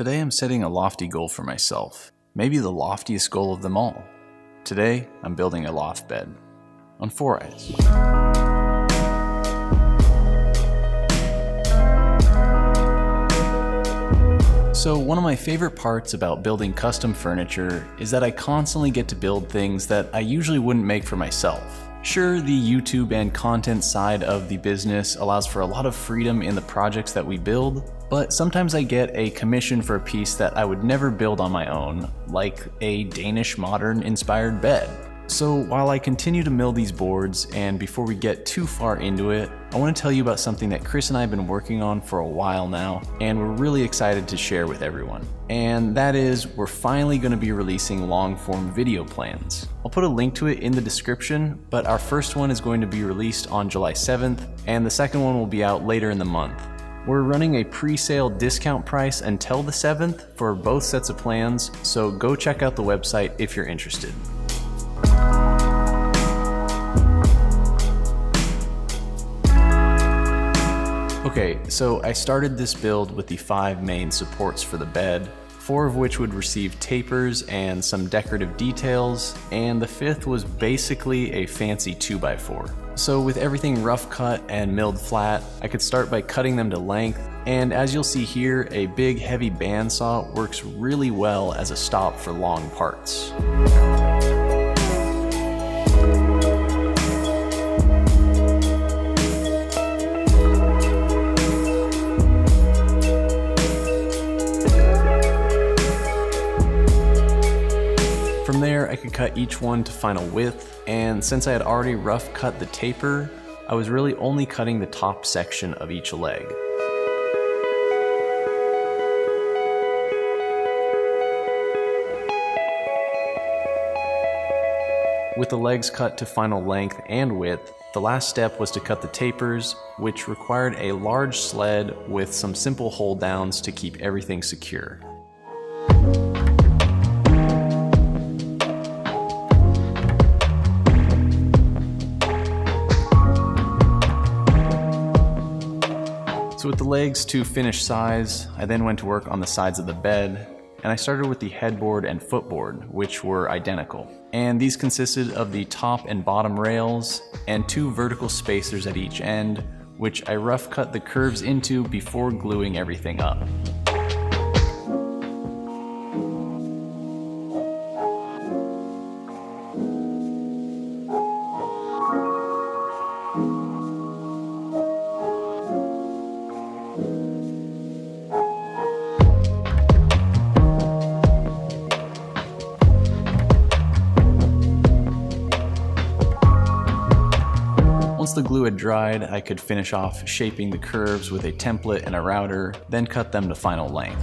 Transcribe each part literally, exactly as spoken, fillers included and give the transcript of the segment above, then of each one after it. Today I'm setting a lofty goal for myself, maybe the loftiest goal of them all. Today I'm building a loft bed on four eyes. So one of my favorite parts about building custom furniture is that I constantly get to build things that I usually wouldn't make for myself. Sure, the YouTube and content side of the business allows for a lot of freedom in the projects that we build, but sometimes I get a commission for a piece that I would never build on my own, like a Danish modern inspired bed. So while I continue to mill these boards, and before we get too far into it, I want to tell you about something that Chris and I have been working on for a while now, and we're really excited to share with everyone. And that is, we're finally going to be releasing long-form video plans. I'll put a link to it in the description, but our first one is going to be released on July seventh, and the second one will be out later in the month. We're running a pre-sale discount price until the seventh for both sets of plans, so go check out the website if you're interested. Okay, so I started this build with the five main supports for the bed, four of which would receive tapers and some decorative details, and the fifth was basically a fancy two by four. So with everything rough cut and milled flat, I could start by cutting them to length, and as you'll see here, a big heavy bandsaw works really well as a stop for long parts. From there, I could cut each one to final width, and since I had already rough cut the taper, I was really only cutting the top section of each leg. With the legs cut to final length and width, the last step was to cut the tapers, which required a large sled with some simple hold downs to keep everything secure. So with the legs to finished size, I then went to work on the sides of the bed, and I started with the headboard and footboard, which were identical. And these consisted of the top and bottom rails and two vertical spacers at each end, which I rough cut the curves into before gluing everything up. Once the glue had dried, I could finish off shaping the curves with a template and a router, then cut them to final length.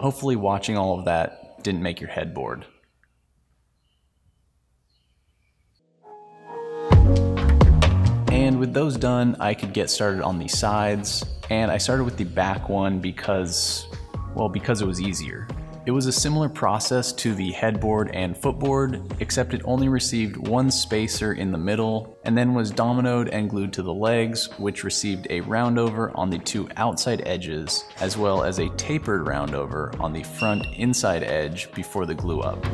Hopefully watching all of that didn't make your head bored. And with those done, I could get started on the sides, and I started with the back one because, well, because it was easier. It was a similar process to the headboard and footboard, except it only received one spacer in the middle, and then was dominoed and glued to the legs, which received a roundover on the two outside edges, as well as a tapered roundover on the front inside edge before the glue up.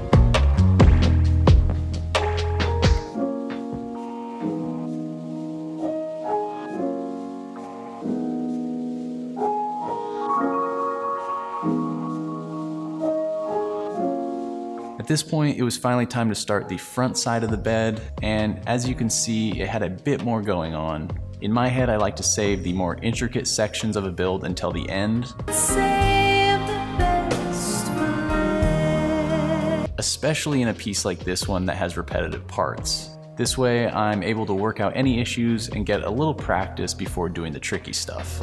At this point, it was finally time to start the front side of the bed, and as you can see, it had a bit more going on. In my head, I like to save the more intricate sections of a build until the end, save the best for especially in a piece like this one that has repetitive parts. This way, I'm able to work out any issues and get a little practice before doing the tricky stuff.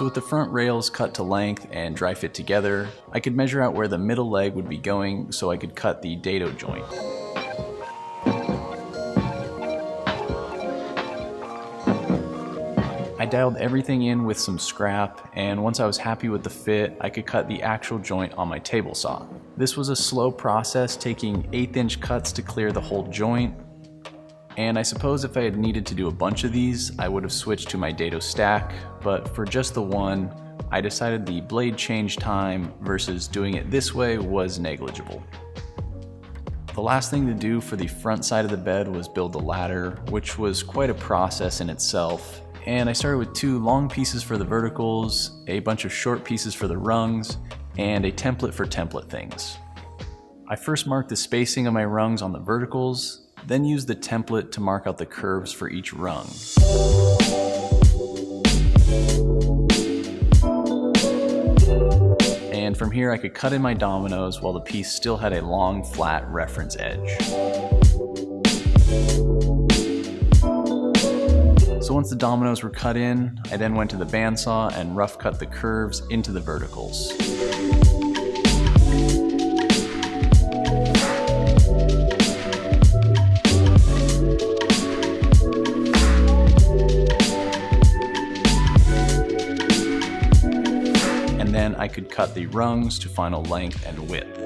So with the front rails cut to length and dry fit together, I could measure out where the middle leg would be going so I could cut the dado joint. I dialed everything in with some scrap, and once I was happy with the fit, I could cut the actual joint on my table saw. This was a slow process, taking eighth inch cuts to clear the whole joint. And I suppose if I had needed to do a bunch of these, I would have switched to my dado stack, but for just the one, I decided the blade change time versus doing it this way was negligible. The last thing to do for the front side of the bed was build the ladder, which was quite a process in itself. And I started with two long pieces for the verticals, a bunch of short pieces for the rungs, and a template for template things. I first marked the spacing of my rungs on the verticals, then used the template to mark out the curves for each rung. And from here I could cut in my dominoes while the piece still had a long, flat reference edge. So once the dominoes were cut in, I then went to the bandsaw and rough cut the curves into the verticals. And then I could cut the rungs to final length and width.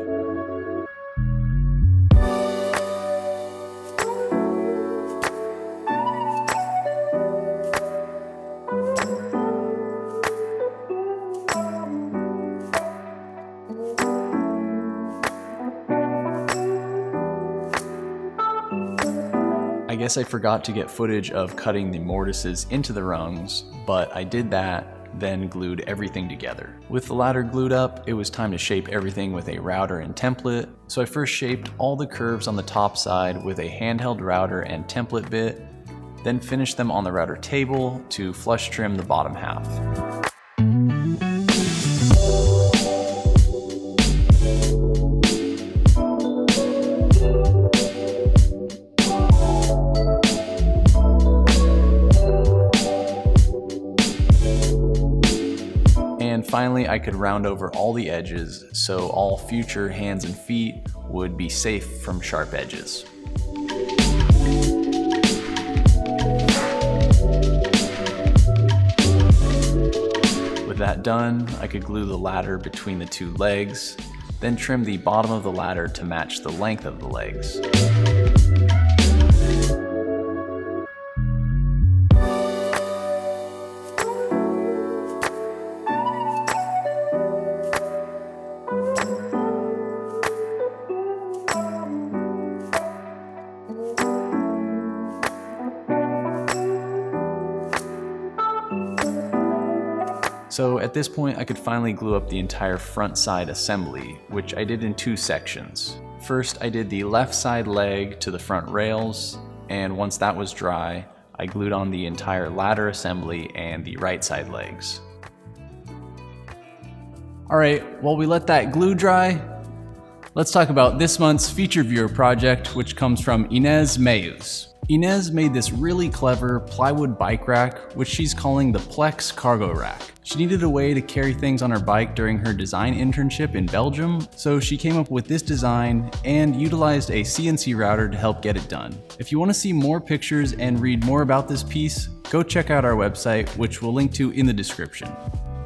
I guess I forgot to get footage of cutting the mortises into the rungs, but I did that, then glued everything together. With the ladder glued up, it was time to shape everything with a router and template, so I first shaped all the curves on the top side with a handheld router and template bit, then finished them on the router table to flush trim the bottom half. Finally, I could round over all the edges, so all future hands and feet would be safe from sharp edges. With that done, I could glue the ladder between the two legs, then trim the bottom of the ladder to match the length of the legs. So at this point, I could finally glue up the entire front side assembly, which I did in two sections. First, I did the left side leg to the front rails, and once that was dry, I glued on the entire ladder assembly and the right side legs. All right, while we let that glue dry, let's talk about this month's Feature Viewer project, which comes from Inez Mayus. Inez made this really clever plywood bike rack, which she's calling the Plex Cargo Rack. She needed a way to carry things on her bike during her design internship in Belgium, so she came up with this design and utilized a C N C router to help get it done. If you want to see more pictures and read more about this piece, go check out our website, which we'll link to in the description.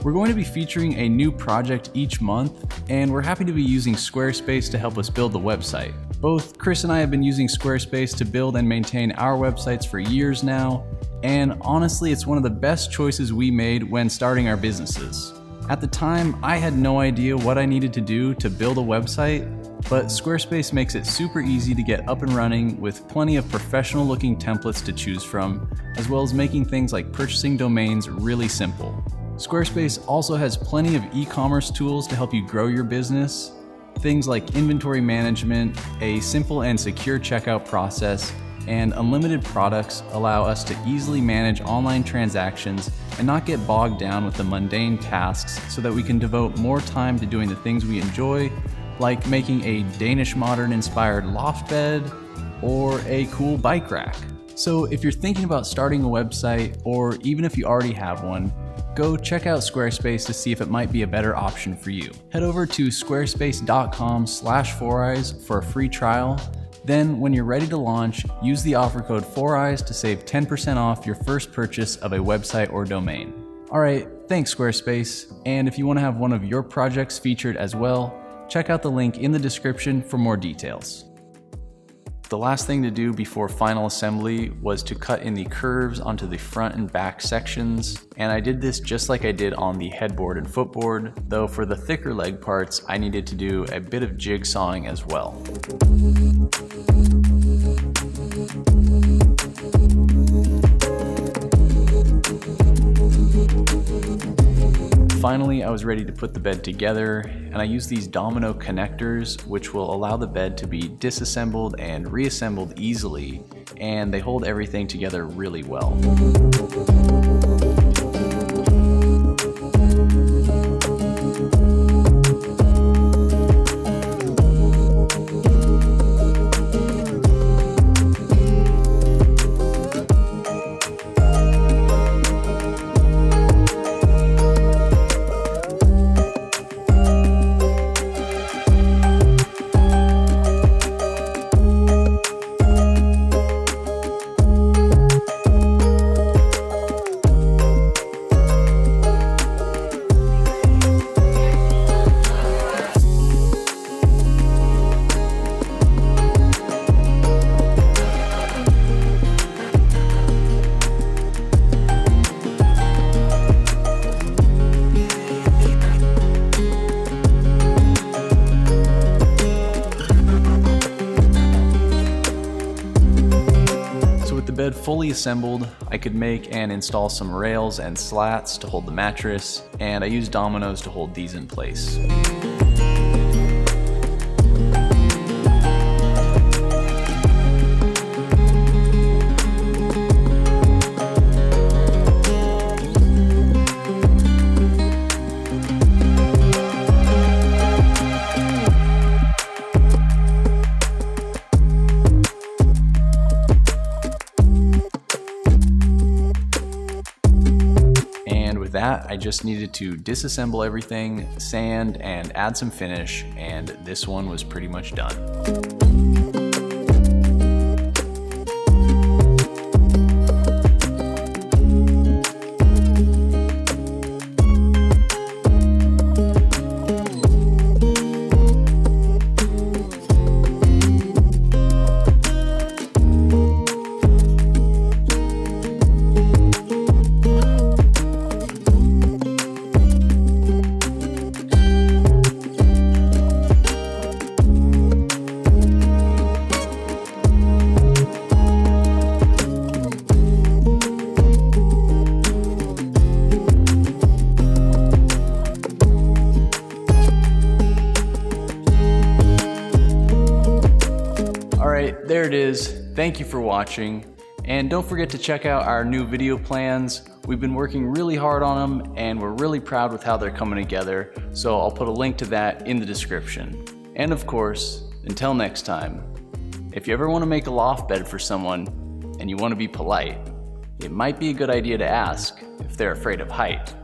We're going to be featuring a new project each month, and we're happy to be using Squarespace to help us build the website. Both Chris and I have been using Squarespace to build and maintain our websites for years now, and honestly, it's one of the best choices we made when starting our businesses. At the time, I had no idea what I needed to do to build a website, but Squarespace makes it super easy to get up and running with plenty of professional-looking templates to choose from, as well as making things like purchasing domains really simple. Squarespace also has plenty of e-commerce tools to help you grow your business. Things like inventory management, a simple and secure checkout process, and unlimited products allow us to easily manage online transactions and not get bogged down with the mundane tasks so that we can devote more time to doing the things we enjoy, like making a Danish modern-inspired loft bed or a cool bike rack. So if you're thinking about starting a website, or even if you already have one, go check out Squarespace to see if it might be a better option for you. Head over to squarespace dot com slash four eyes for a free trial. Then when you're ready to launch, use the offer code four eyes to save ten percent off your first purchase of a website or domain. All right, thanks Squarespace. And if you want to have one of your projects featured as well, check out the link in the description for more details. The last thing to do before final assembly was to cut in the curves onto the front and back sections. And I did this just like I did on the headboard and footboard, though for the thicker leg parts, I needed to do a bit of jigsawing as well. Finally, I was ready to put the bed together, and I used these domino connectors, which will allow the bed to be disassembled and reassembled easily, and they hold everything together really well. Bed fully assembled, I could make and install some rails and slats to hold the mattress, and I used dominoes to hold these in place. That, I just needed to disassemble everything, sand, and add some finish, and this one was pretty much done. There it is. Thank you for watching, and don't forget to check out our new video plans. We've been working really hard on them, and we're really proud with how they're coming together, so I'll put a link to that in the description. And of course, until next time, if you ever want to make a loft bed for someone and you want to be polite, it might be a good idea to ask if they're afraid of height.